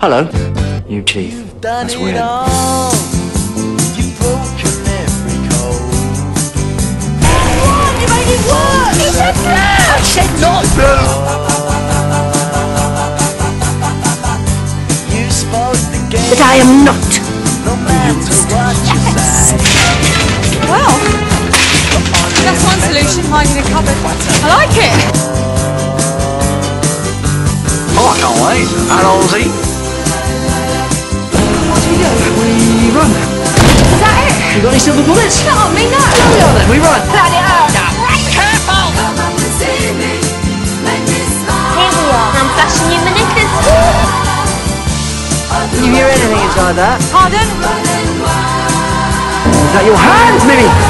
Hello. New teeth. You've done that's weird. It all. You've broken every code. Everyone, you made it work! You said no! I said not! No! You spoke the game. But I am not. No matter what you say. Well, that's one solution, hiding in a cupboard. I like it! Oh, I can't wait. How long's he? What do we do? We run. Is that it? You got any silver bullets? Not on me, no! No, we are then. We run. That it out! Right, careful! Come up and see me. Make me smile. Here we are. I'm flashing you in the knickers. You hear anything inside that? Pardon? Is that your hand, Mimi?